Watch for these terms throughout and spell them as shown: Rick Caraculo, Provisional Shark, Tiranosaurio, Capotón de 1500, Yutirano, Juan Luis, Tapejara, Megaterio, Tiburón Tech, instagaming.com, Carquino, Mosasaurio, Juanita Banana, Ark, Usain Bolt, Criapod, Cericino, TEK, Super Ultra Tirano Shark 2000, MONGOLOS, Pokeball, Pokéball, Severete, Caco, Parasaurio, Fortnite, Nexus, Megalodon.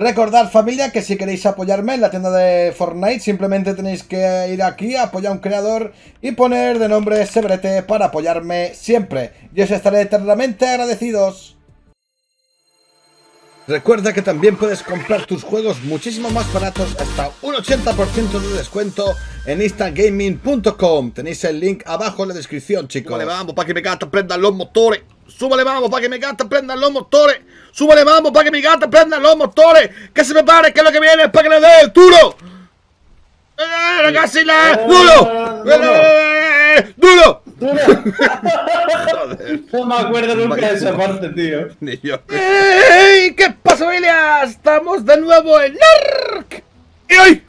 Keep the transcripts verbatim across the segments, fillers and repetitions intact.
Recordad, familia, que si queréis apoyarme en la tienda de Fortnite, simplemente tenéis que ir aquí, apoyar a un creador y poner de nombre Severete para apoyarme siempre. Yo os estaré eternamente agradecidos. Recuerda que también puedes comprar tus juegos muchísimo más baratos, hasta un ochenta por ciento de descuento en instagaming punto com. Tenéis el link abajo en la descripción, chicos. Súbale, vamos, para que mi gata prenda los motores. Súbale, vamos, para que mi gata prenda los motores. Súbale, vamos, para que mi gata prenda los motores. Que se prepare, que lo que viene es para que le dé el duro. ¡Eh, casi la... duro! ¡Duro! Joder. No me acuerdo nunca de esa parte, tío. Ni yo. ¡Ey! ¿Qué pasa, familia? Estamos de nuevo en Ark. Y hoy,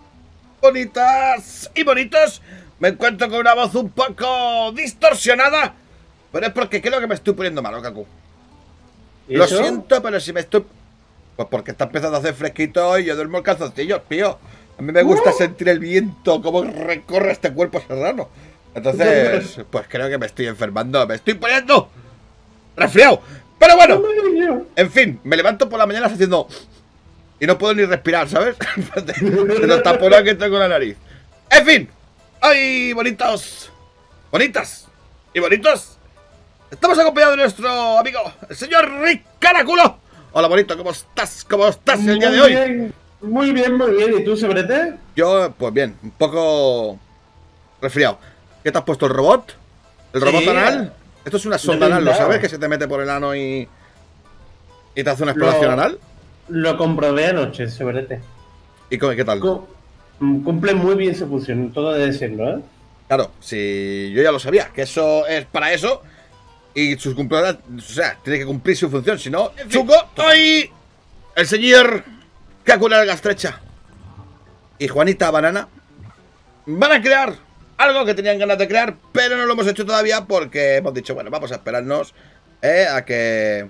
bonitas y bonitos, me encuentro con una voz un poco distorsionada. Pero es porque creo que me estoy poniendo malo, Caco. Lo eso? siento, pero si me estoy... Pues porque está empezando a hacer fresquito y yo duermo en calzoncillos, tío. A mí me gusta uh. sentir el viento, cómo recorre este cuerpo serrano. Entonces, pues creo que me estoy enfermando. Me estoy poniendo resfriado. Pero bueno, en fin, me levanto por la mañana haciendo... Y no puedo ni respirar, ¿sabes? De los tapones que tengo en la nariz. En fin, ¡ay, bonitos! Bonitas y bonitos. Estamos acompañados de nuestro amigo, el señor Rick Caraculo. Hola, bonito, ¿cómo estás? ¿Cómo estás el muy día de hoy? Bien, muy bien, muy bien. ¿Y tú, Severete? Yo, pues bien, un poco resfriado. ¿Qué te has puesto? ¿El robot? ¿El robot sí, anal? Esto es una sonda anal, ¿lo sabes? Que se te mete por el ano y... ¿Y te hace una exploración lo, anal? Lo comprobé anoche, Severete. ¿Y qué tal? Co cumple muy bien su función, todo de decirlo, ¿eh? Claro, sí, yo ya lo sabía, que eso es para eso. Y sus cumplidas, o sea, tiene que cumplir su función, si no... En fin, ¡Chuco! ¡Ay! El señor Caco Larga Estrecha y Juanita Banana van a crear... algo que tenían ganas de crear, pero no lo hemos hecho todavía porque hemos dicho, bueno, vamos a esperarnos eh, a que...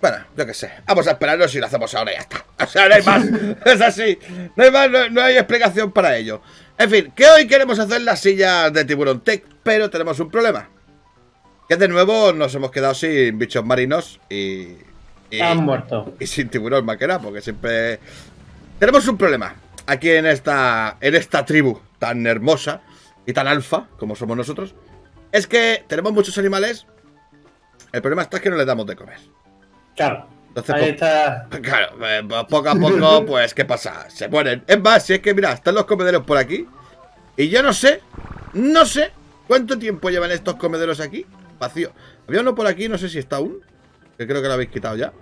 Bueno, yo qué sé, vamos a esperarnos y lo hacemos ahora y ya está. O sea, no hay más, es así, no hay más, no, no hay explicación para ello. En fin, que hoy queremos hacer las sillas de Tiburón Tech, pero tenemos un problema. Que de nuevo nos hemos quedado sin bichos marinos y... y han muerto. Y sin tiburón más que nada, porque siempre... Tenemos un problema aquí en esta, en esta tribu tan hermosa y tan alfa como somos nosotros. Es que tenemos muchos animales. El problema está que no les damos de comer. Claro. Entonces, ahí está. Claro, eh, poco a poco, pues, ¿qué pasa? Se mueren. Es más, si es que, mira, están los comederos por aquí. Y yo no sé, no sé cuánto tiempo llevan estos comederos aquí vacío. Había uno por aquí, no sé si está aún. Que creo que lo habéis quitado ya.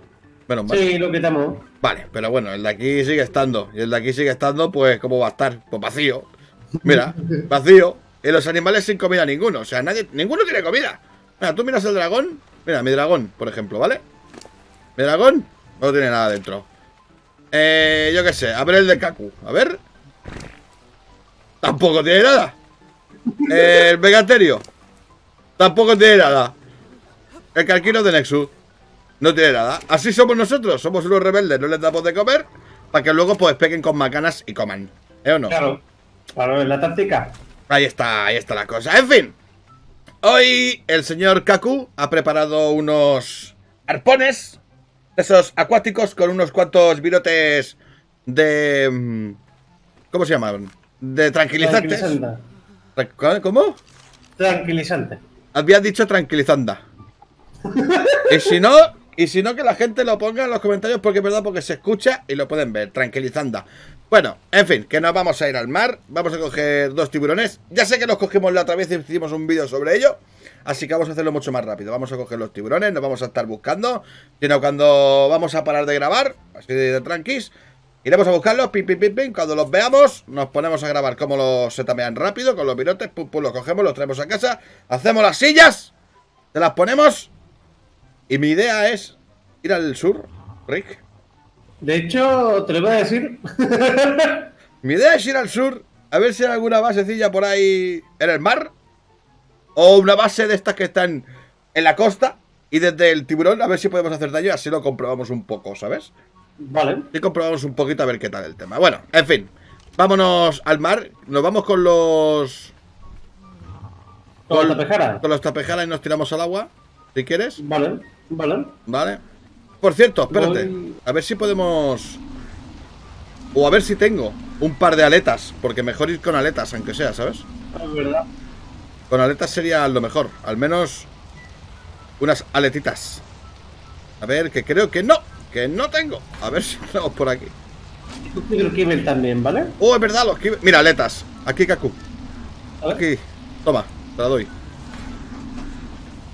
Menos mal. Sí, lo quitamos. Vale, pero bueno, el de aquí sigue estando. Y el de aquí sigue estando, pues, ¿cómo va a estar? Pues vacío. Mira, vacío. Y los animales sin comida ninguno. O sea, nadie, ninguno tiene comida. Mira, tú miras el dragón. Mira, mi dragón, por ejemplo, ¿vale? Mi dragón no tiene nada dentro. Eh, yo qué sé, a ver el de Cacu. A ver. Tampoco tiene nada. eh, El Megaterio tampoco tiene nada. El Carquino de Nexus no tiene nada. Así somos nosotros. Somos unos rebeldes, no les damos de comer para que luego pues peguen con macanas y coman. ¿Eh o no? Claro. Claro, es la táctica. Ahí está, ahí está la cosa. En fin, hoy el señor Cacu ha preparado unos arpones de esos acuáticos con unos cuantos virotes de... ¿Cómo se llaman? De tranquilizantes. Tranquilizante. ¿Cómo? Tranquilizante. Habías dicho tranquilizanda. Y si no... Y si no, que la gente lo ponga en los comentarios porque es verdad, porque se escucha y lo pueden ver, tranquilizando. Bueno, en fin, que nos vamos a ir al mar. Vamos a coger dos tiburones. Ya sé que los cogimos la otra vez y hicimos un vídeo sobre ello. Así que vamos a hacerlo mucho más rápido. Vamos a coger los tiburones, nos vamos a estar buscando. Sino cuando vamos a parar de grabar, así de tranquis, iremos a buscarlos, pim, pim, pim, pim. Cuando los veamos, nos ponemos a grabar como los se tamean rápido con los virotes. Pum, pum, los cogemos, los traemos a casa. Hacemos las sillas, te las ponemos... Y mi idea es ir al sur, Rick. De hecho, te lo voy a decir. Mi idea es ir al sur, a ver si hay alguna basecilla por ahí en el mar. O una base de estas que están en la costa. Y desde el tiburón, a ver si podemos hacer daño. Así lo comprobamos un poco, ¿sabes? Vale. Y comprobamos un poquito a ver qué tal el tema. Bueno, en fin. Vámonos al mar. Nos vamos con los... Con, con tapejara. Con los tapejara y nos tiramos al agua. Si quieres. Vale. Vale. Vale. Por cierto, espérate. Voy... A ver si podemos O a ver si tengo un par de aletas, porque mejor ir con aletas, aunque sea, ¿sabes? Es verdad. Con aletas sería lo mejor, al menos unas aletitas. A ver, que creo que no, que no tengo. A ver si tenemos por aquí. Yo creo que Kibel también, ¿vale? Oh, es verdad, los Kibel. Mira, aletas. Aquí, Cacu. Aquí. Toma, te la doy.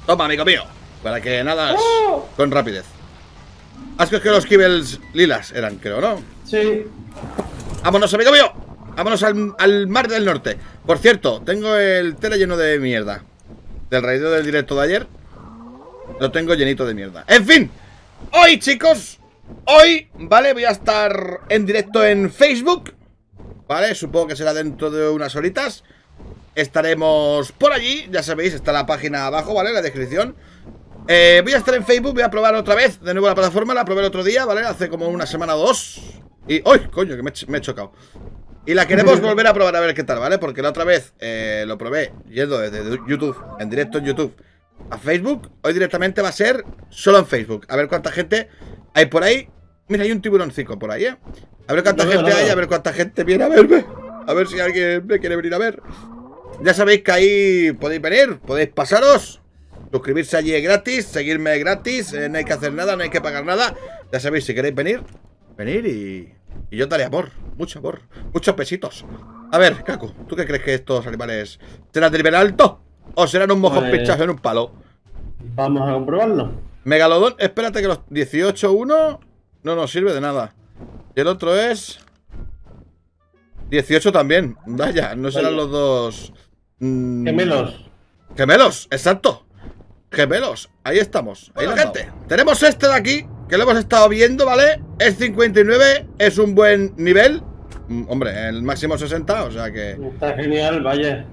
Toma, amigo mío. Para que nadas ¡oh! con rapidez. Has cogido los Kibels lilas, eran, creo, ¿no? Sí. Vámonos, amigo mío. Vámonos al, al mar del norte. Por cierto, tengo el tela lleno de mierda. Del raideo del directo de ayer. Lo tengo llenito de mierda. En fin, hoy, chicos, hoy, ¿vale? Voy a estar en directo en Facebook, ¿vale? Supongo que será dentro de unas horitas. Estaremos por allí, ya sabéis, está la página abajo, ¿vale? En la descripción. eh, Voy a estar en Facebook, voy a probar otra vez de nuevo la plataforma. La probé el otro día, ¿vale? Hace como una semana o dos. Y, ¡ay, coño! Que me, me he chocado. Y la queremos volver a probar a ver qué tal, ¿vale? Porque la otra vez eh, lo probé yendo desde YouTube, en directo en YouTube a Facebook. Hoy directamente va a ser solo en Facebook. A ver cuánta gente hay por ahí. Mira, hay un tiburoncico por ahí, ¿eh? A ver cuánta no, gente no, no. hay, a ver cuánta gente viene a verme. A ver si alguien me quiere venir a ver. Ya sabéis que ahí podéis venir, podéis pasaros. Suscribirse allí es gratis, seguirme es gratis. eh, No hay que hacer nada, no hay que pagar nada. Ya sabéis, si queréis venir, venir y, y yo daré amor, mucho amor, muchos besitos. A ver, Caco, ¿tú qué crees que estos animales serán del nivel alto? ¿O serán un mojón pinchados en un palo? Vamos a comprobarlo. Megalodón, espérate que los dieciocho uno no nos sirve de nada. Y el otro es dieciocho también. Vaya, no serán Vaya. los dos. Mmm... Gemelos. Gemelos, exacto. Gemelos, ahí estamos. Ahí bueno, la gente. No. Tenemos este de aquí, que lo hemos estado viendo, ¿vale? Es cincuenta y nueve, es un buen nivel. Hombre, el máximo sesenta, o sea que. Está genial, vaya.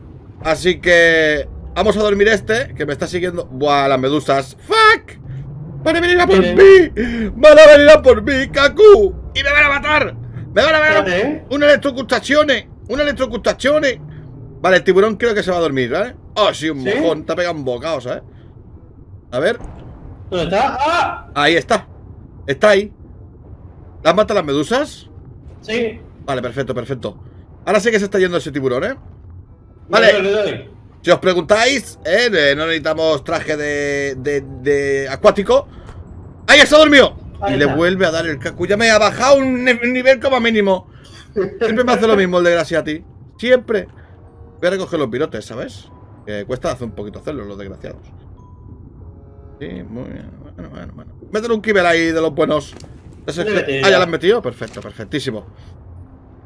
Así que. Vamos a dormir este, que me está siguiendo. Buah, las medusas. ¡Fuck! ¡Van a venir a por mí! ¡Van a venir a por mí, Cacu! ¡Y me van a matar! ¡Me van a matar! ¿Eh? ¡Una electrocutaciones! ¡Una electrocutaciones! Vale, el tiburón creo que se va a dormir, ¿vale? ¡Oh, sí, un ¿Sí? mojón! Te ha pegado un bocado, ¿sabes? A ver. ¿Dónde está? ¡Ah! Ahí está. Está ahí. ¿Las matan las medusas? Sí. Vale, perfecto, perfecto. Ahora sí que se está yendo ese tiburón, ¿eh? Vale. Le doy, le doy. Si os preguntáis, ¿eh? No necesitamos traje de, de, de acuático. ¡Ahí está dormido! Ahí y está. Le vuelve a dar el Cacu. Ya me ha bajado un nivel como mínimo. Siempre me hace lo mismo el desgraciati. Siempre. Voy a recoger los pirotes, ¿sabes? Que cuesta hace un poquito hacerlo, los desgraciados. Sí, muy bien. Bueno, bueno, bueno. Métele un kibel ahí de los buenos. Entonces, que... Ah, ya lo han metido. Perfecto, perfectísimo.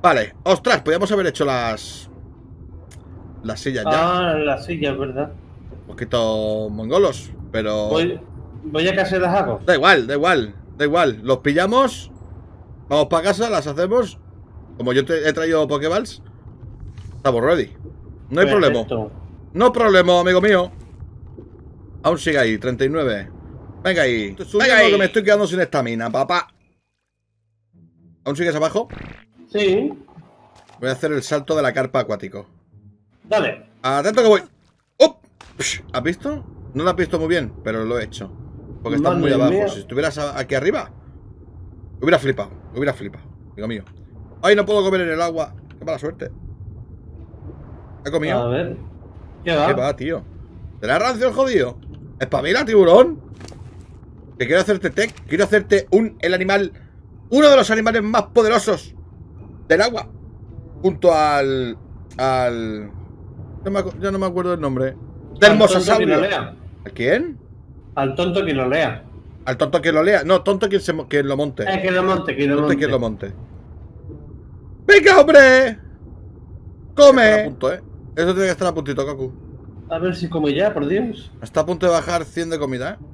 Vale. Ostras, podríamos haber hecho las... La silla ya. Ah, la silla, es verdad. Un poquito mongolos, pero... Voy, voy a casa las hago. Da igual, da igual, da igual. Los pillamos, vamos para casa, las hacemos. Como yo te he traído Pokeballs, estamos ready. No hay Perfecto. problema. No problema, amigo mío. Aún sigue ahí, treinta y nueve. Venga ahí. Venga ahí. Que me estoy quedando sin estamina, papá. ¿Aún sigues abajo? Sí. Voy a hacer el salto de la carpa acuático. Dale. Atento que voy. ¡Oh! ¿Has visto? No lo has visto muy bien, pero lo he hecho. Porque estás muy abajo. Mía. Si estuvieras aquí arriba, hubiera flipado. Hubiera flipado, amigo mío. Ay, no puedo comer en el agua. Qué mala suerte. ¿He comido? A ver. ¿Qué va? ¿Qué va, tío? ¿Será rancio el jodido? Espabila, tiburón. Que quiero hacerte tech. Quiero hacerte un el animal. Uno de los animales más poderosos del agua. Junto al. Al. Yo, me, yo no me acuerdo el nombre. Del Mosasaurio. ¿A quién? Al tonto quien lo lea. Al tonto quien lo lea. No, tonto quien, se, quien lo monte. Es eh, que lo monte, quien lo monte. Quien lo monte. ¡Venga, hombre! ¡Come! A punto, ¿eh? Eso tiene que estar a puntito, Cacu. A ver si come ya, por Dios. Está a punto de bajar cien de comida, ¿eh?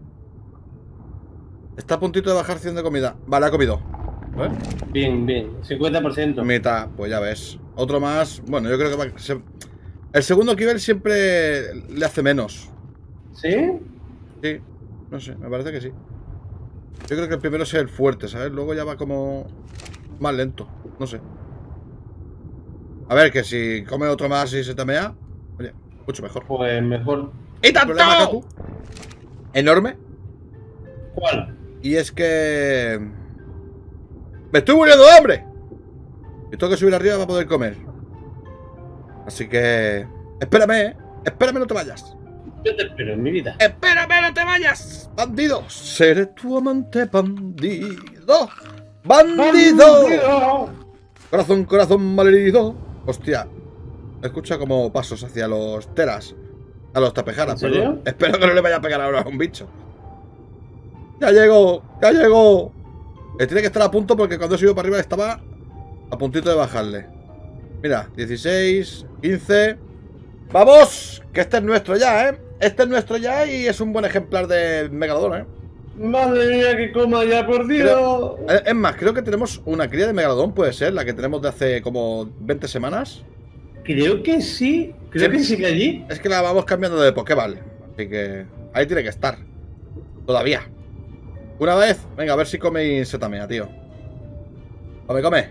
Está a puntito de bajar cien de comida. Vale, ha comido. A ver. Bien, bien. cincuenta por ciento. Mitad, pues ya ves. Otro más. Bueno, yo creo que va a ser... El segundo nivel siempre le hace menos. ¿Sí? Sí, no sé, me parece que sí. Yo creo que el primero es el fuerte, ¿sabes? Luego ya va como más lento, no sé. A ver, que si come otro más y se tamea, oye, mucho mejor. Pues mejor. ¡Y tanto! Problema, Cacu, enorme. ¿Cuál? Y es que... ¡Me estoy muriendo de hambre! Y tengo que subir arriba para poder comer. Así que... Espérame, ¿eh? Espérame, no te vayas. Yo te espero en mi vida. Espérame, no te vayas. Bandido. Seré tu amante, bandido. Bandido. ¡Bandido! Corazón, corazón malherido. Hostia. Escucha como pasos hacia los teras. A los tapejaras, perdón. Espero que no le vaya a pegar ahora a un bicho. ¡Ya llegó! ¡Ya llegó! Eh, tiene que estar a punto porque cuando he subido para arriba estaba a puntito de bajarle. Mira, dieciséis, quince... ¡Vamos! Que este es nuestro ya, ¿eh? Este es nuestro ya y es un buen ejemplar de Megalodon, ¿eh? ¡Madre mía, que coma ya, por Dios! Creo, es más, creo que tenemos una cría de Megalodon, puede ser, la que tenemos de hace como veinte semanas. Creo que sí, creo sí, que sí que allí. Es que la vamos cambiando de Pokéball, así que ahí tiene que estar. Todavía. Una vez, venga, a ver si come insetamina, tío. Come, come.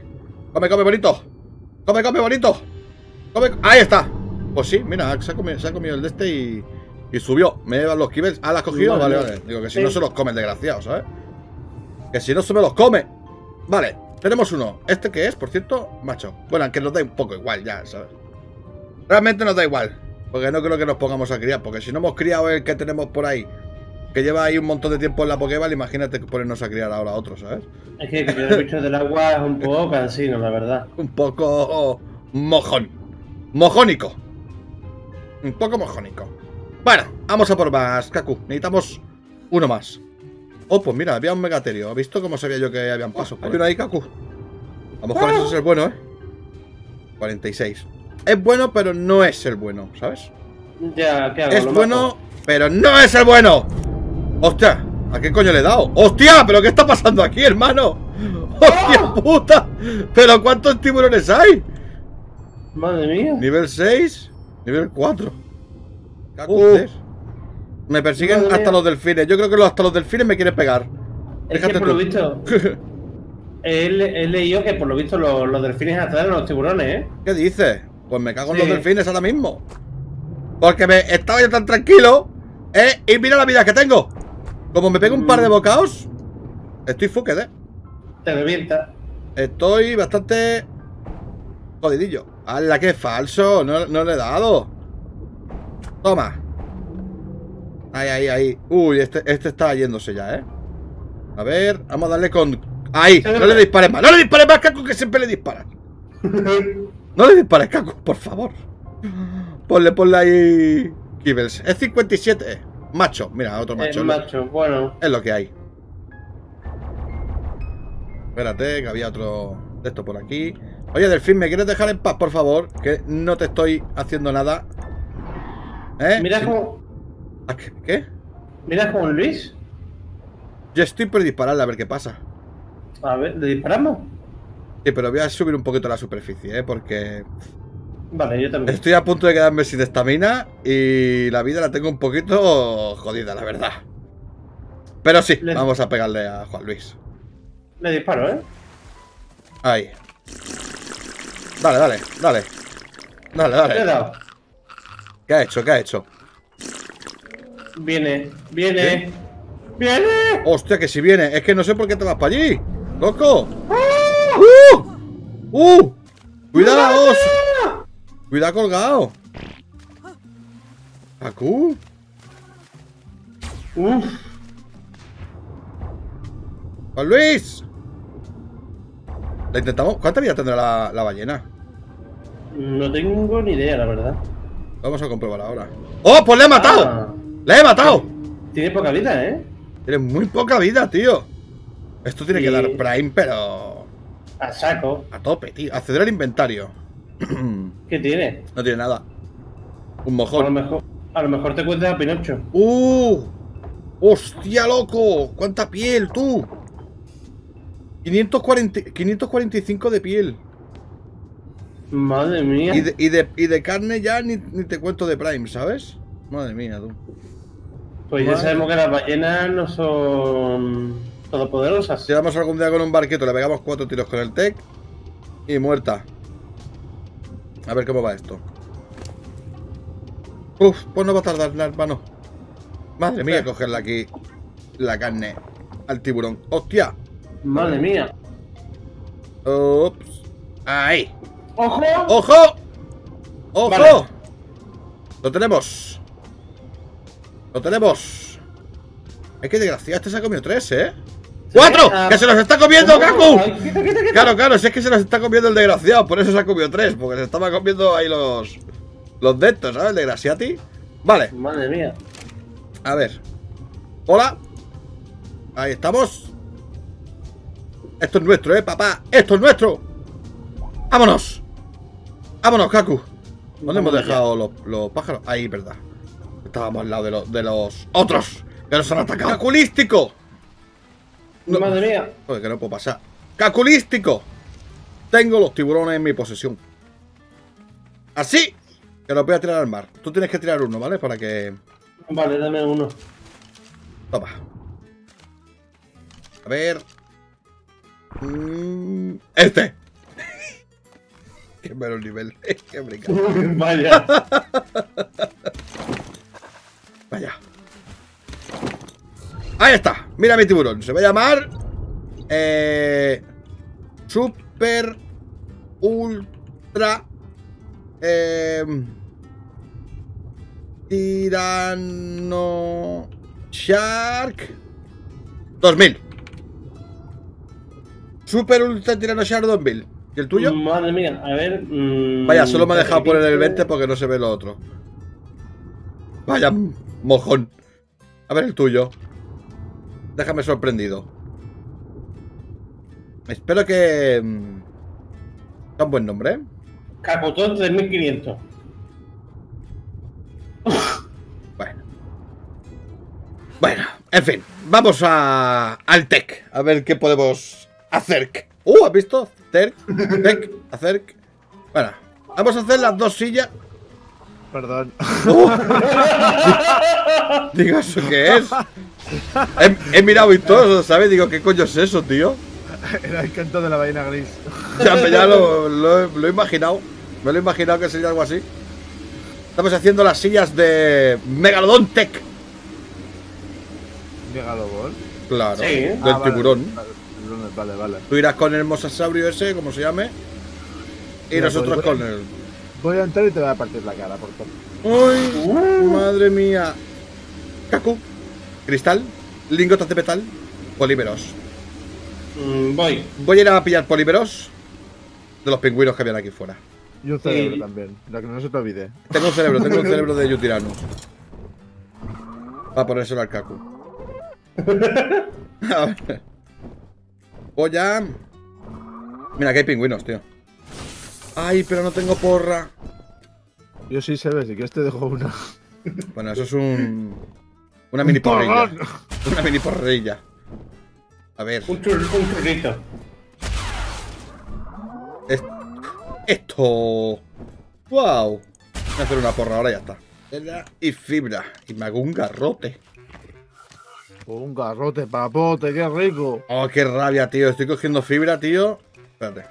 Come, come, bonito. Come, come, bonito. Come, ahí está. Pues sí, mira, se ha comido, se ha comido el de este y, y subió. Me llevan los kibels. Ah, ¿la has cogido? Vale, vale, vale. Digo que si sí. No se los come el desgraciado, ¿sabes? Que si no se me los come. Vale, tenemos uno. ¿Este qué es, por cierto? Macho. Bueno, aunque nos da un poco igual ya, ¿sabes? Realmente nos da igual. Porque no creo que nos pongamos a criar. Porque si no hemos criado el que tenemos por ahí, que lleva ahí un montón de tiempo en la Pokéball, imagínate ponernos a criar ahora a otros, ¿sabes? Es que los bichos del agua es un poco cansino, la verdad. Un poco mojón. Mojónico. Un poco mojónico. Bueno, vamos a por más, Cacu. Necesitamos uno más. Oh, pues mira, había un Megaterio. ¿Has visto cómo sabía yo que habían pasos? Hay uno ahí, Cacu. A lo mejor ese es el bueno, ¿eh? cuarenta y seis. Es bueno, pero no es el bueno, ¿sabes? Ya, ¿qué hago? Es bueno, pero no es el bueno. ¡Hostia! ¿A qué coño le he dado? ¡Hostia! ¿Pero qué está pasando aquí, hermano? ¡Hostia puta! ¿Pero cuántos tiburones hay? Madre mía. Nivel seis, nivel cuatro. Uf. Me persiguen Madre hasta mía. los delfines. Yo creo que hasta los delfines me quieren pegar. Es Déjate que por tú. lo visto. He leído que por lo visto los, los delfines atraen a los tiburones, ¿eh? ¿Qué dices? Pues me cago sí. en los delfines ahora mismo. Porque me estaba yo tan tranquilo, ¿eh? Y mira la vida que tengo. Como me pego un par de bocados, estoy fucked, ¿eh? Te revienta. Estoy bastante jodidillo. ¡Hala, qué falso! No, no le he dado. Toma. Ahí, ahí, ahí. Uy, este, este está yéndose ya, ¿eh? A ver, vamos a darle con... ¡Ahí! No le dispares más. ¡No le dispares más, Caco, que siempre le disparas! No le dispares, Caco, por favor. Ponle, ponle ahí... Kibbles. Es cincuenta y siete. Macho, mira, otro macho. El macho, bueno. Es lo que hay. Espérate, que había otro de esto por aquí. Oye, delfín, ¿me quieres dejar en paz, por favor? Que no te estoy haciendo nada. ¿Eh? Mira cómo... ¿Qué? Mira Juan Luis. Yo estoy por dispararle a ver qué pasa. A ver, ¿le disparamos? Sí, pero voy a subir un poquito la superficie, ¿eh? Porque... Vale, yo también. Estoy a punto de quedarme sin estamina y la vida la tengo un poquito jodida, la verdad. Pero sí, Le... vamos a pegarle a Juan Luis. Le disparo, ¿eh? Ahí. Dale, dale, dale. Dale, dale. ¿Qué, dale. ¿Qué ha hecho? ¿Qué ha hecho? Viene, viene. ¿Qué? ¡Viene! Hostia, que si viene. Es que no sé por qué te vas para allí. ¡Loco! ¡Ah! ¡Uh! ¡Uh! ¡Cuidaos! Cuidado colgado. Cacu. Uf. Juan Luis. La intentamos. ¿Cuánta vida tendrá la, la ballena? No tengo ni idea, la verdad. Vamos a comprobar ahora. ¡Oh, pues le he matado! Ah. ¡Le he matado! Tiene poca vida, ¿eh? Tiene muy poca vida, tío. Esto tiene sí. que dar prime, pero... A saco. A tope, tío. Acceder al inventario. ¿Qué tiene? No tiene nada. Un mojón. A lo mejor, a lo mejor te cuentas a Pinocho. ¡Uh! ¡Hostia, loco! ¡Cuánta piel, tú! quinientos cuarenta, quinientos cuarenta y cinco de piel. Madre mía. Y de, y de, y de carne ya ni, ni te cuento de prime, ¿sabes? Madre mía, tú. Pues Madre. ya sabemos que las ballenas no son todopoderosas. Si vamos algún día con un barquito, le pegamos cuatro tiros con el T E K y muerta. A ver cómo va esto. Uf, pues no va a tardar, hermano. Madre mía, cogerla aquí. La carne al tiburón. ¡Hostia! Madre mía. Ups. Ahí. ¡Ojo! ¡Ojo! ¡Ojo! Vale. Lo tenemos. Lo tenemos. Ay, qué desgracia. Este se ha comido tres, ¿eh? ¿Sí? ¡Cuatro! Ah. ¡Que se los está comiendo, oh, Caco! Ay, quita, quita, quita. Claro, claro, si es que se los está comiendo el desgraciado. Por eso se ha comido tres, porque se estaba comiendo ahí los... Los de estos, ¿sabes? El desgraciati. Vale. Madre mía. A ver. Hola. Ahí estamos. Esto es nuestro, ¿eh, papá? Esto es nuestro. ¡Vámonos! ¡Vámonos, Caco! ¿Dónde hemos dejado los, los pájaros? Ahí, verdad. Estábamos al lado de los, de los otros que nos han atacado. ¡Caculístico! No, madre mía. Oye, que no puedo pasar. ¡Caculístico! Tengo los tiburones en mi posesión. Así que los voy a tirar al mar. Tú tienes que tirar uno, ¿vale? Para que... Vale, dame uno. Toma. A ver... Este. Qué malo nivel. Qué brincado. Vaya. Vaya. Ahí está. Mira mi tiburón. Se va a llamar eh, Super Ultra eh, Tirano Shark dos mil. Super Ultra Tirano Shark dos mil. ¿Y el tuyo? Madre mía, a ver. Mmm, Vaya, solo me ha dejado poner el veinte porque no se ve lo otro. Vaya, mojón. A ver el tuyo. Déjame sorprendido. Espero que... Mmm, tan buen nombre, ¿eh? Capotón de mil quinientos. Bueno. Bueno, en fin. Vamos a... al T E K. A ver qué podemos... Acerc. Uh, ¿has visto? Terc, tec, acerc. Bueno, vamos a hacer las dos sillas. Perdón. Uh. Digo, ¿eso qué es? He, he mirado y todo, ¿sabes? Digo, ¿qué coño es eso, tío? Era el canto de la ballena gris. Ya, ya lo, lo, lo he imaginado. Me lo he imaginado que sería algo así. Estamos haciendo las sillas de Megalodon Tech. ¿Megalodon? Claro, sí, ¿eh? Del ah, tiburón. Vale, vale. Vale, vale. Tú irás con el Mosasaurio ese, como se llame. Y mira, nosotros voy, con el... Voy a entrar y te voy a partir la cara, por favor. ¡Ay! Uh. ¡Madre mía! Caco, cristal, lingotas de metal, polímeros. Mm, voy. Voy a ir a pillar polímeros de los pingüinos que habían aquí fuera. Y un cerebro sí. También, lo que no se te olvide. Tengo un cerebro, tengo un cerebro de Yutirano. Va a ponérselo al Caco. A ver... Voy a... Mira, que hay pingüinos, tío. Ay, pero no tengo porra. Yo sí, se ve, si quieres te dejo una. Bueno, eso es un... Una mini porrilla. Una mini porrilla. A ver. Un churrito. Esto... ¡Wow! Voy a hacer una porra ahora y ya está. Y fibra. Y me hago un garrote. Un garrote, papote, qué rico. Oh, qué rabia, tío. Estoy cogiendo fibra, tío. Espérate.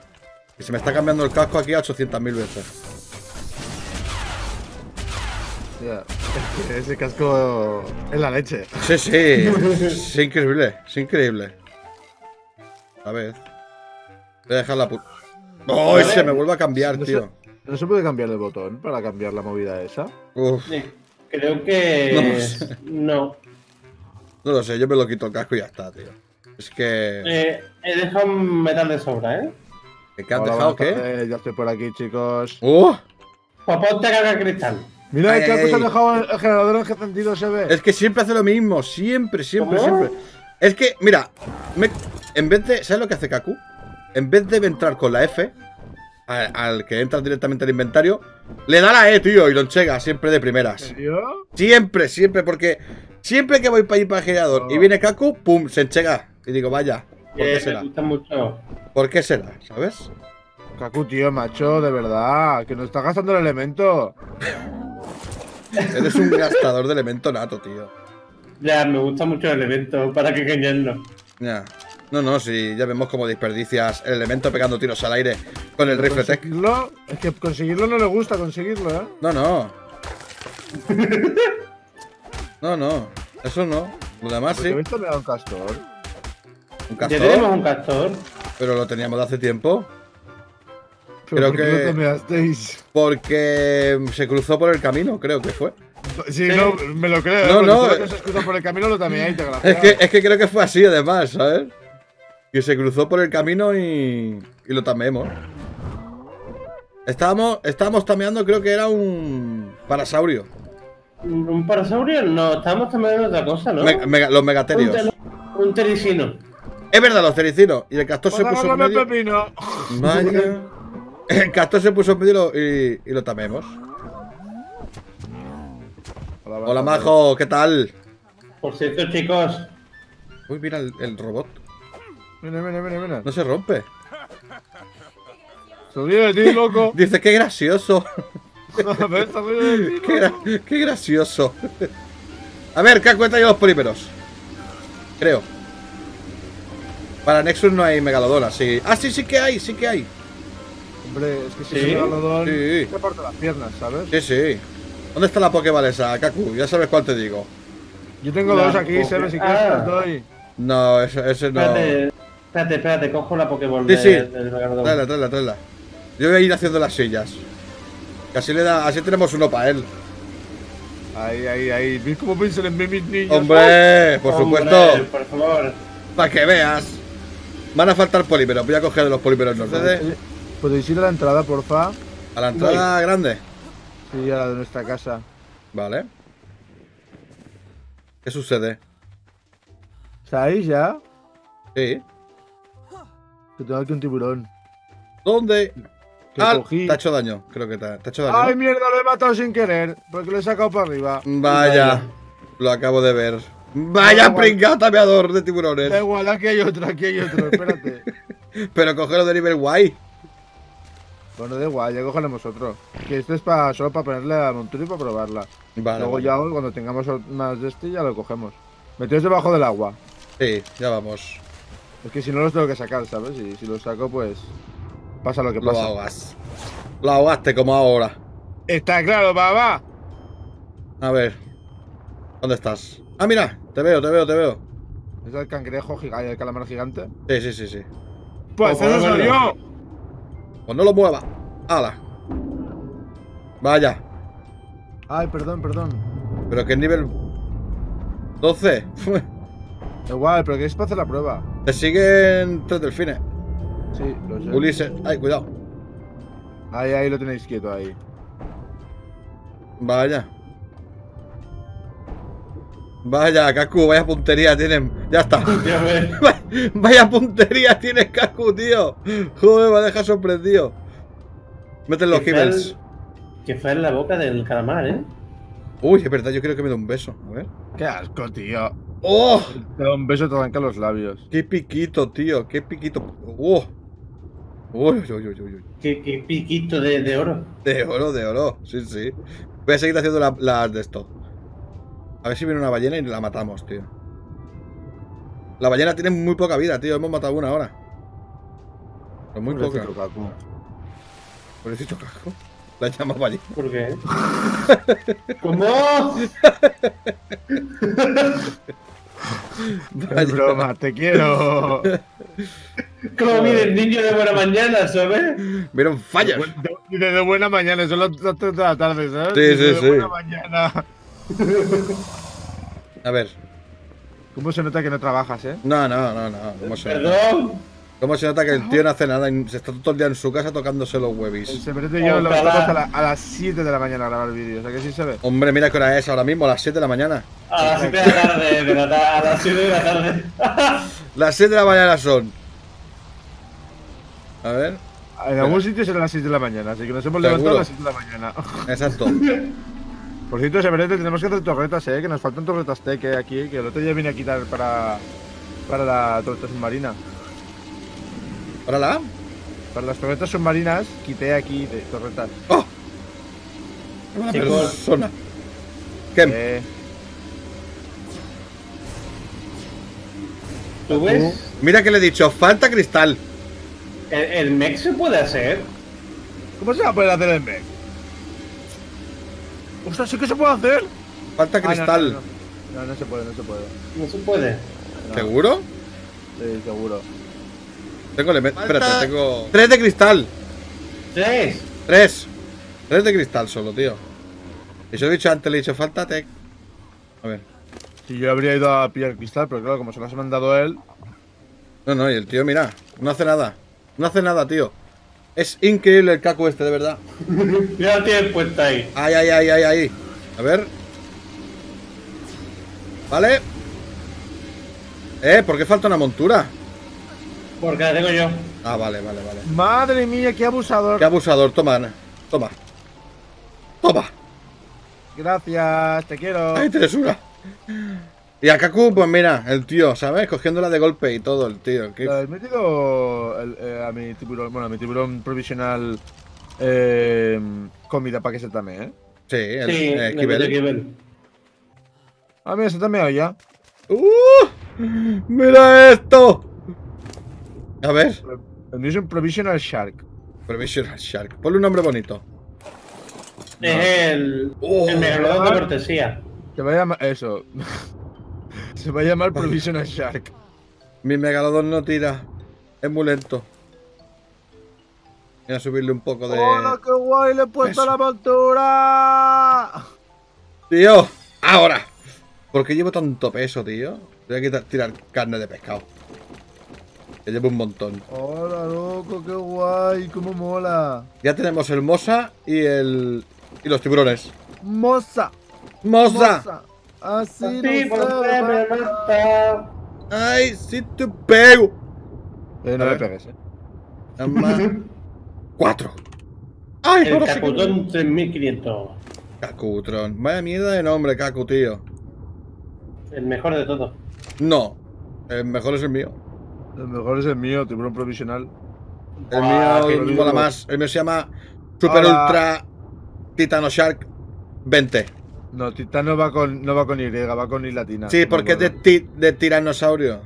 Que se me está cambiando el casco aquí a ochocientas mil veces. Yeah. Ese casco es la leche. Sí, sí. Es increíble. Es increíble. A ver. Voy a dejar la puta. ¡Oh! Se me vuelve a cambiar, no tío. Se, ¿No se puede cambiar de botón para cambiar la movida esa? Uf. Creo que... No. no. No lo sé, yo me lo quito el casco y ya está, tío. Es que... Eh, he dejado metal de sobra, ¿eh? ¿Qué has dejado, qué? Ya estoy por aquí, chicos. ¡Uh! Pues ponte a cargar cristal. Mira, ay, el Caco se ha dejado el generador en que sentido se ve. Es que siempre hace lo mismo, siempre, siempre, ¿cómo? Siempre. Es que, mira, me... en vez de... ¿Sabes lo que hace Caco? En vez de entrar con la F, al, al que entras directamente al inventario, le da la E, tío, y lo enchega siempre de primeras. ¿En serio? Siempre, siempre, porque... Siempre que voy para ir para el generador oh. y viene Caco, pum, se enchega. Y digo, vaya, ¿por qué eh, será? ¿Por qué será? ¿Sabes? Caco, tío, macho, de verdad, que nos está gastando el elemento. Eres un gastador de elemento nato, tío. Ya, me gusta mucho el elemento, para que engañarnos. Ya. No, no, si sí, ya vemos cómo desperdicias el elemento pegando tiros al aire con el rifle tech. Es que conseguirlo no le gusta conseguirlo, ¿eh? No, no. No, no, eso no. Lo demás sí. ¿Por qué me da un castor? ¿Un castor? Ya tenemos un castor. Pero lo teníamos de hace tiempo. Creo que no porque se cruzó por el camino, creo que fue. Sí, sí. No, me lo creo. No, no. Que se cruzó por el camino, lo también hay, te es, que, es que creo que fue así, además, ¿sabes? Que se cruzó por el camino y, y lo tameemos. Estábamos, estábamos tameando, creo que era un parasaurio. ¿Un parasaurio? No, estábamos tameando otra cosa, ¿no? Me, mega, los megaterios. Un, un cericino. Es verdad, los cericinos. Y el castor se puso en medio. Pepino. Vaya. El castor se puso en medio y, y lo tamemos. Hola, hola, majo, ¿qué tal? Por cierto, chicos. Uy, mira el, el robot. Mira, mira, mira, mira. No se rompe. Se ríe de ti, loco. Dice, qué gracioso. A ver, se ríe de ti, loco. Qué, gra qué gracioso. A ver, ¿qué cuenta yo los polímeros? Creo. Para Nexus no hay Megalodon, así. Ah, sí, sí que hay, sí que hay. Hombre, es que si ¿sí? es Megalodon, sí. Te parte las piernas, ¿sabes? Sí, sí. ¿Dónde está la Pokéball esa, Cacu? Ya sabes cuál te digo. Yo tengo la dos aquí, ¿sabes? Si quieres, ah. te doy. No, ese, ese no. Espérate, espérate, espérate, cojo la Pokéball sí, de, sí. del Megalodon. Tráela, tráela, tráela. Yo voy a ir haciendo las sillas. Que así le da, así tenemos uno para él. Ahí, ahí, ahí. ¿Ves cómo piensan en mí mis niños? Hombre, por Hombre, supuesto. Por favor. Para que veas. Van a faltar polímeros, voy a coger de los polímeros ustedes. ¿Podéis ir a la entrada, porfa? ¿A la entrada Voy. grande? Sí, a la de nuestra casa. Vale. ¿Qué sucede? ¿Estáis ya? Sí. Que tengo aquí un tiburón. ¿Dónde? Que ah, cogí. Te ha hecho daño, creo que te ha, te ha hecho daño. ¡Ay, ¿no? mierda! Lo he matado sin querer, porque lo he sacado para arriba. Vaya, lo acabo de ver. Vaya pringado tameador de tiburones. Da igual, aquí hay otro, aquí hay otro, espérate. Pero cogerlo de nivel guay. Bueno, da igual, ya cogeremos nosotros. Que esto es pa, solo para ponerle a la montura y para probarla. Vale, Luego vale. ya cuando tengamos más de este ya lo cogemos. Metidos debajo del agua. Sí, ya vamos. Es que si no los tengo que sacar, ¿sabes? Y si los saco, pues pasa lo que pasa. Lo ahogas. Lo ahogaste como ahora. Está claro, papá. A ver, ¿dónde estás? Ah, mira, te veo, te veo, te veo. ¿Es el cangrejo gigante, el calamar gigante? Sí, sí, sí, sí. Pues eso soy yo. Pues no lo mueva. ¡Hala! Vaya. Ay, perdón, perdón. Pero que es nivel doce. Igual, pero que es para hacer la prueba. Te siguen tres delfines. Sí, lo sé. Ulises, ay, cuidado. Ahí, ahí lo tenéis quieto, ahí. Vaya. Vaya, Cacu, vaya puntería tienen. Ya está. Vaya puntería tienes, Cacu, tío. Joder, me deja sorprendido. Meten los kibbles. Que fue en la boca del calamar, ¿eh? Uy, es verdad, yo creo que me da un beso. A ver. Qué asco, tío. ¡Oh! Te da un beso, te arranca los labios. Qué piquito, tío. Qué piquito. ¡Oh! Uy, uy, uy, uy. Qué, qué piquito de, de oro. De oro, de oro. Sí, sí. Voy a seguir haciendo las la de esto. A ver si viene una ballena y la matamos, tío. La ballena tiene muy poca vida, tío. Hemos matado una ahora. Pero muy poca. Pobrecito Caco. La llamas ballena. ¿Por qué? ¿Cómo? Es broma, te quiero. Como mire el niño de buena mañana, ¿sabes? Vieron fallas. De, de, de buena mañana, son las tres de la tarde, ¿sabes? Sí, sí, de sí. De buena mañana. A ver. ¿Cómo se nota que no trabajas, eh? No, no, no, no. ¿Cómo se Perdón. Nota? ¿Cómo se nota que el tío no hace nada y se está todo el día en su casa tocándose los huevis? El Severete y yo lo matamos a, la, a las siete de la mañana a grabar vídeos, ¿a que sí se ve? Hombre, mira qué hora es ahora mismo, a las siete de la mañana. A las siete de la tarde, de la ta a las siete de la tarde. Las siete de la mañana son. A ver. En algún sitio serán las seis de la mañana, así que nos hemos levantado a las siete de la mañana. Exacto. Por cierto, Severete, tenemos que hacer torretas, eh, que nos faltan torretas T E K eh, aquí, que el otro día vine a quitar para, para la torreta submarina. ¿Para la? Para las torretas submarinas, quité aquí de torretas. ¡Oh! Una persona. ¿Qué? Eh. ¿Tú ves? Mira que le he dicho, falta cristal. ¿El, el mech se puede hacer? ¿Cómo se va a poder hacer el mech? O sea, sí que se puede hacer. Falta cristal. Ah, no, no, no. no, no se puede, no se puede. No se puede. No. ¿Seguro? Sí, seguro. Tengo elementos. Espérate, tengo. Tres de cristal. Tres. Tres. Tres de cristal solo, tío. Y yo he dicho antes, le he dicho falta Tech. A ver. Sí, yo habría ido a pillar cristal, pero claro, como se lo has mandado a él. No, no, y el tío, mira, no hace nada. No hace nada, tío. Es increíble el Caco este, de verdad. Ya tiene puesta ahí. Ay, ay, ay, ay, ay. A ver. Vale. Eh, ¿por qué falta una montura? Porque la tengo yo. Ah, vale, vale, vale. Madre mía, qué abusador. Qué abusador, toma, Ana. Toma. Toma. Gracias, te quiero. Ay, tresura. Y a Caco, pues mira, el tío, ¿sabes? Cogiéndola de golpe y todo, el tío. ¿Qué? ¿Le he metido el, eh, a mi tiburón, bueno, a mi tiburón provisional eh, comida para que se tame, eh? Sí, el sí, eh, Kibel. Ah, mira, se tameado ya. ¡Uh! ¡Mira esto! A ver. El mío es un Provisional Shark. Provisional Shark. Ponle un nombre bonito. Es no. el. Oh, el Megalodon de cortesía. Se va a llamar. Eso. Se va a llamar Provisional Shark. Mi Megalodon no tira. Es muy lento. Voy a subirle un poco de. ¡Hola, qué guay! ¡Le he puesto eso. La montura! ¡Tío! ¡Ahora! ¿Por qué llevo tanto peso, tío? Voy a quitar, tirar carne de pescado. Que llevo un montón. ¡Hola, loco! ¡Qué guay! ¡Cómo mola! Ya tenemos el Mosa y el. Y los tiburones. ¡Mosa! ¡Mosa! ¡Así no mata! ¡Ay, sí te pego! Eh, no me pegues, eh. ¡Cuatro! ¡Ay, el Cacutron tres mil quinientos. Cacutron. Vaya mierda de nombre, Cacu, tío. El mejor de todos. No. El mejor es el mío. El mejor es el mío, tiburón provisional. El ah, mío mola más. El mío se llama Super Hola. Ultra Tirano Shark veinte. No, Titano va con, no va con Y, va con Y latina. Sí, porque no es de, ti, de Tiranosaurio.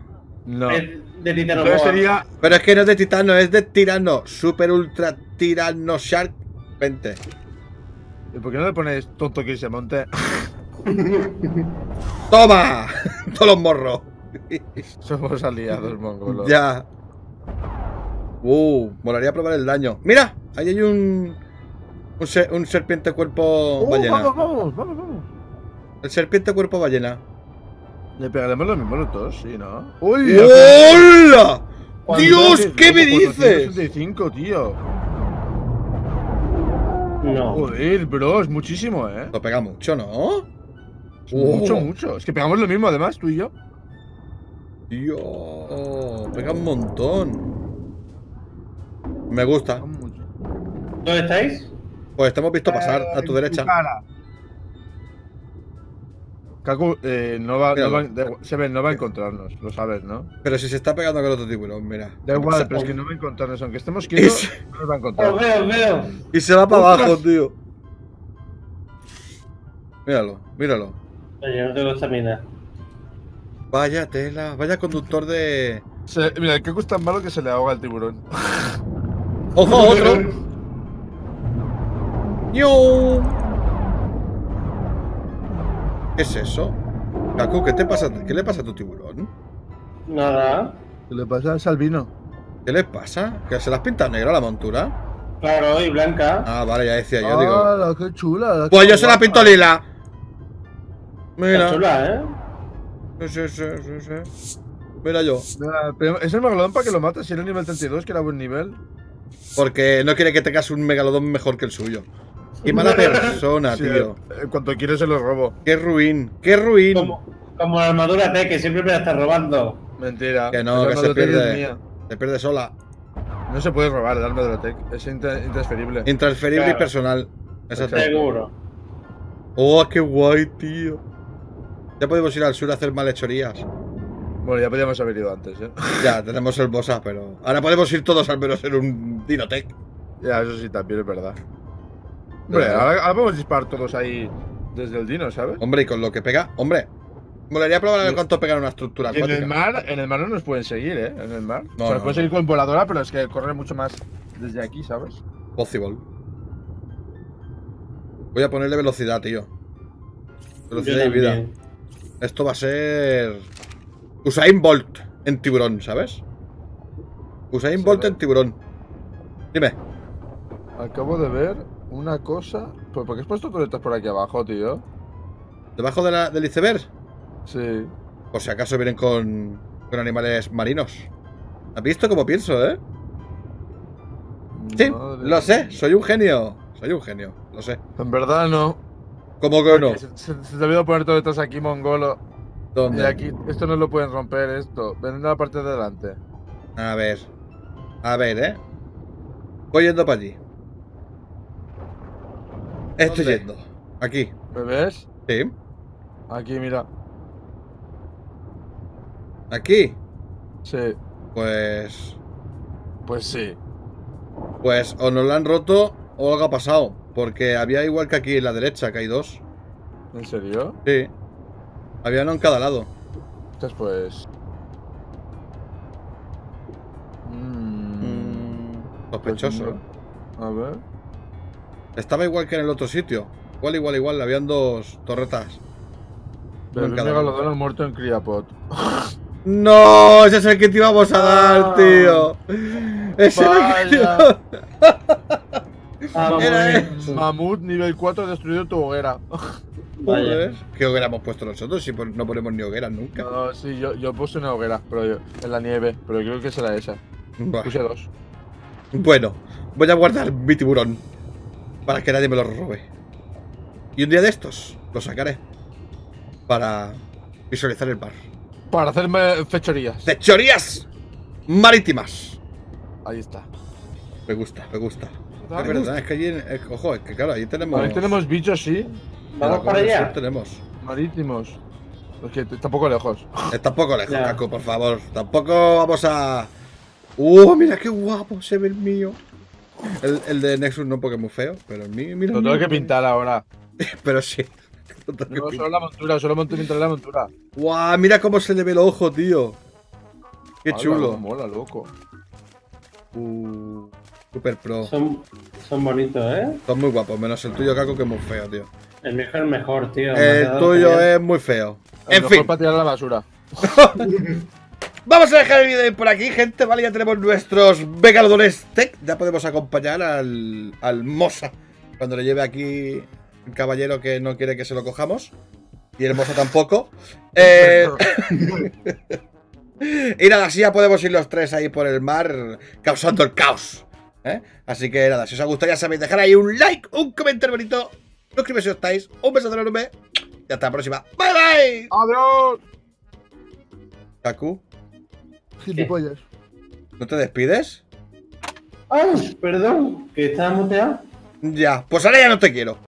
No. Es de Titano. Sería... Pero es que no es de Titano, es de Tirano. Super Ultra Tirano Shark veinte. ¿Y por qué no le pones tonto que se monte? ¡Toma! Todos los morros. Somos aliados, mongolos. Ya. Uh, molaría probar el daño. ¡Mira! Ahí hay un. Un, ser, un serpiente cuerpo uh, ballena. Vamos, vamos, vamos, vamos. El serpiente cuerpo ballena. Le pegaremos los mismos los dos, sí, ¿no? ¡Uy! ¡Hola! ¡Dios! ¿Qué me dices? cuatrocientos sesenta y cinco, tío. No. Joder, bro, es muchísimo, ¿eh? Lo pega mucho, ¿no? Uh. Mucho, mucho. Es que pegamos lo mismo, además, tú y yo. Tío, pega un montón. Me gusta. ¿Dónde estáis? Pues te hemos visto pasar eh, a tu derecha. Caco, eh, no va, no va, de, se ve, no va a encontrarnos, lo sabes, ¿no? Pero si se está pegando con el otro tiburón, mira. Da igual, se... pero es que no va a encontrarnos, aunque estemos quietos, se... no nos va a encontrar. Veo, veo. Y se va para abajo, tío. Míralo, míralo. Oye, no tengo estamina. Vaya tela, vaya conductor de... Se, mira, el Caco es tan malo que se le ahoga el tiburón. ¡Ojo, otro! Yo. ¿Qué es eso? Caco, ¿qué te pasa? ¿Qué le pasa a tu tiburón? Nada. ¿Qué le pasa al Salvino? ¿Qué le pasa? ¿Que se las pinta negra la montura? Claro, y blanca. Ah, vale, ya decía yo, ah, digo. ¡Ah, qué chula! La pues yo guapa. Se la pinto lila. Mira. Qué chula, ¿eh? Sí, sí, sí, sí. Mira yo. Mira, pero es el Megalodon para que lo mates, si era nivel treinta y dos, que era buen nivel. Porque no quiere que tengas un Megalodon mejor que el suyo. Qué mala persona, sí, tío. Cuanto quiero se lo robo. Qué ruin, qué ruin. Como, como la armadura T E K, que siempre me la estás robando. Mentira. Que no, que se pierde. Se pierde sola. No se puede robar el armadura T E K. Es intransferible. Intransferible claro. Y personal. Exacto. Seguro. Oh, qué guay, tío. Ya podemos ir al sur a hacer malhechorías. Bueno, ya podíamos haber ido antes, ¿eh? Ya, tenemos el Bosa, pero... Ahora podemos ir todos al menos en un Dinotech. Ya, eso sí, también es verdad. Hombre, ahora, ahora podemos disparar todos ahí desde el Dino, ¿sabes? Hombre, y con lo que pega... Hombre, molaría probar a ver cuánto pegan una estructura acuática. En el mar, en el mar no nos pueden seguir, ¿eh? En el mar. No, o sea, no, pueden seguir con voladora, pero es que corre mucho más desde aquí, ¿sabes? Possible. Voy a ponerle velocidad, tío. Velocidad y vida. Esto va a ser... Usain Bolt en tiburón, ¿sabes? Usain Bolt en tiburón. Dime. Acabo de ver una cosa. ¿Por qué has puesto coletas por aquí abajo, tío? ¿Debajo de la, del iceberg? Sí. Por si acaso vienen con, con animales marinos. ¿Has visto cómo pienso, eh? Sí, Madre lo sé, soy un genio. Soy un genio, lo sé. En verdad no. ¿Cómo que no? Se, se, se te olvidó poner coletas aquí, mongolo. ¿Dónde? Y aquí, esto no lo pueden romper, esto. Ven a la parte de delante. A ver. A ver, eh. Voy yendo para allí. Estoy ¿Dónde? yendo. Aquí. ¿Me ves? Sí. Aquí, mira. ¿Aquí? Sí. Pues... Pues sí. Pues o nos la han roto o algo ha pasado. Porque había igual que aquí en la derecha, que hay dos. ¿En serio? Sí. Había uno en cada lado. Entonces pues... Mm, sospechoso. Pues no. A ver. Estaba igual que en el otro sitio. Igual, igual, igual. Habían dos torretas. Pero el Megalodon ha muerto en Criapod. ¡No! Ese es el que te íbamos a dar, ah, tío. Ese era el que te íbamos a dar. Mamut nivel cuatro ha destruido tu hoguera. Vaya. ¿Qué hoguera hemos puesto nosotros? Si no ponemos ni hogueras nunca. No, sí, yo, yo puse una hoguera pero yo, en la nieve, pero creo que será esa. Bah. Puse dos. Bueno, voy a guardar mi tiburón para que nadie me lo robe. Y un día de estos lo sacaré para visualizar el mar. Para hacerme fechorías. ¡Fechorías marítimas! Ahí está. Me gusta, me gusta. Es verdad, es que allí, ojo, es que claro, allí tenemos... Ahí tenemos bichos, sí. Vamos para allá. Tenemos. Marítimos. Es que está un poco lejos. Está un poco lejos, Caco, por favor. Tampoco vamos a... ¡Uh, mira qué guapo se ve el mío! El, el de Nexus no, porque es muy feo, pero el mío, mira. Lo tengo que pintar ahora. Pero sí. No, solo la montura, solo montura la montura. ¡Guau! Mira cómo se le ve el ojo, tío. Qué Alba, chulo. Mola, loco. Uh, super pro. Son, son bonitos, ¿eh? Son muy guapos, menos el tuyo, Caco, que es muy feo, tío. El mejor es mejor, tío. El tuyo es muy feo. El en mejor fin. Para tirar la basura. Vamos a dejar el vídeo por aquí, gente, ¿vale? Ya tenemos nuestros Megalodones Tech. Ya podemos acompañar al, al Mosa cuando le lleve aquí. El caballero que no quiere que se lo cojamos. Y el mozo tampoco. eh... Y nada, así ya podemos ir los tres ahí por el mar causando el caos, ¿eh? Así que nada, si os ha gustado ya sabéis, dejar ahí un like, un comentario bonito, suscribiros si os estáis, un beso enorme y hasta la próxima. Bye bye. Adiós. Kaku, gilipollas. ¿No te despides? Ah, perdón, que estaba muteado. Ya, pues ahora ya no te quiero.